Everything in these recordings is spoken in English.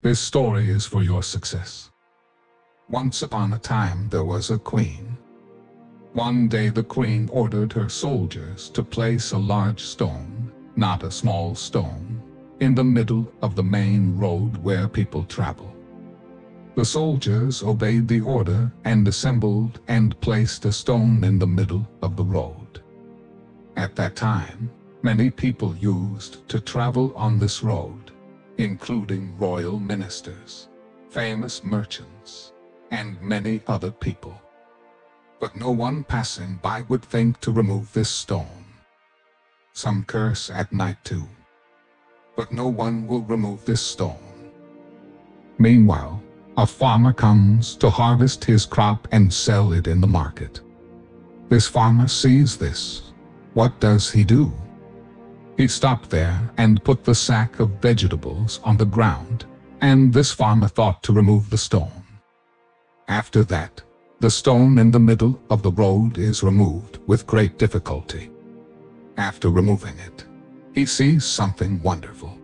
This story is for your success. Once upon a time there was a queen. One day the queen ordered her soldiers to place a large stone, not a small stone, in the middle of the main road where people travel. The soldiers obeyed the order and assembled and placed a stone in the middle of the road. At that time, many people used to travel on this road, including royal ministers, famous merchants, and many other people. But no one passing by would think to remove this stone. Some curse at night too. But no one will remove this stone. Meanwhile, a farmer comes to harvest his crop and sell it in the market. This farmer sees this. What does he do? He stopped there and put the sack of vegetables on the ground, and this farmer thought to remove the stone. After that, the stone in the middle of the road is removed with great difficulty. After removing it, he sees something wonderful.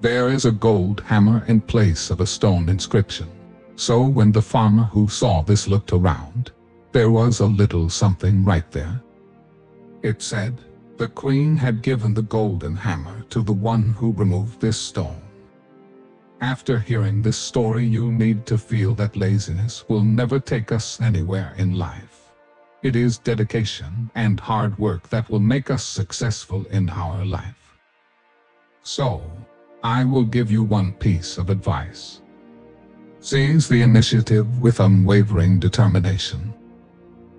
There is a gold hammer in place of a stone inscription. So when the farmer who saw this looked around, there was a little something right there. It said, "The queen had given the golden hammer to the one who removed this stone." After hearing this story, you need to feel that laziness will never take us anywhere in life. It is dedication and hard work that will make us successful in our life. So, I will give you one piece of advice. Seize the initiative with unwavering determination.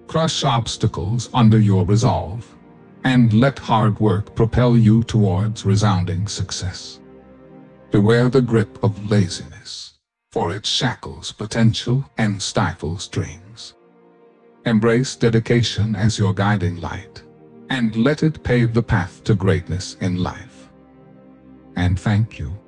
Crush obstacles under your resolve, and let hard work propel you towards resounding success. Beware the grip of laziness, for it shackles potential and stifles dreams. Embrace dedication as your guiding light, and let it pave the path to greatness in life. And thank you.